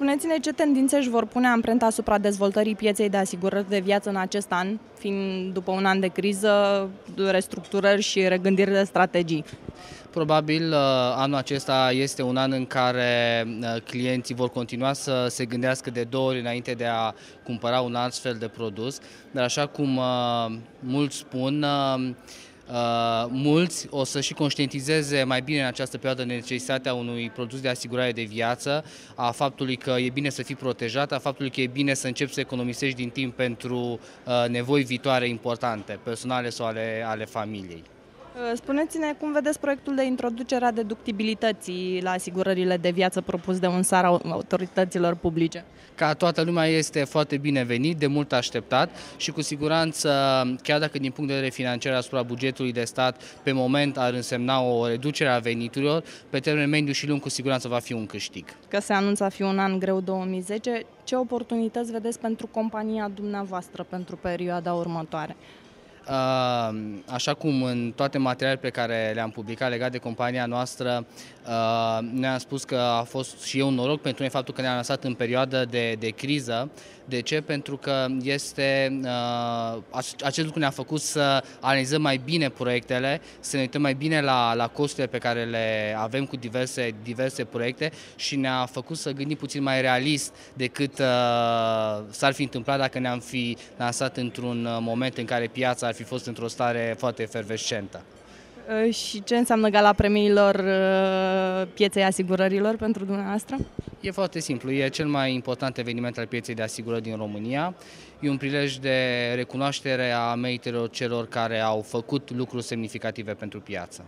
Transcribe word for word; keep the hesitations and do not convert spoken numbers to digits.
Spuneți-ne ce tendințe își vor pune amprenta asupra dezvoltării pieței de asigurări de viață în acest an, fiind după un an de criză, restructurări și regândiri de strategii. Probabil anul acesta este un an în care clienții vor continua să se gândească de două ori înainte de a cumpăra un astfel de produs, dar așa cum mulți spun, Uh, mulți o să și conștientizeze mai bine în această perioadă necesitatea unui produs de asigurare de viață, a faptului că e bine să fii protejat, a faptului că e bine să începi să economisești din timp pentru uh, nevoi viitoare importante, personale sau ale, ale familiei. Spuneți-ne cum vedeți proiectul de introducere a deductibilității la asigurările de viață propus de UNSAR autorităților publice. Ca toată lumea este foarte binevenit, de mult așteptat și cu siguranță, chiar dacă din punct de vedere financiar asupra bugetului de stat pe moment ar însemna o reducere a veniturilor, pe termen mediu și lung cu siguranță va fi un câștig. Că se anunță a fi un an greu două mii zece, ce oportunități vedeți pentru compania dumneavoastră pentru perioada următoare? Așa cum în toate materialele pe care le-am publicat legat de compania noastră, ne-am spus că a fost și eu un noroc pentru noi faptul că ne-am lansat în perioadă de, de criză. De ce? Pentru că este, acest lucru ne-a făcut să analizăm mai bine proiectele, să ne uităm mai bine la, la costurile pe care le avem cu diverse, diverse proiecte și ne-a făcut să gândim puțin mai realist decât s-ar fi întâmplat dacă ne-am fi lansat într-un moment în care piața ar fi fost într-o stare foarte efervescentă. Și ce înseamnă Gala Premiilor Pietei Asigurarilor pentru dumneavoastră? E foarte simplu, e cel mai important eveniment al pieței de asigurări din România. E un prilej de recunoaștere a meritelor celor care au făcut lucruri semnificative pentru piață.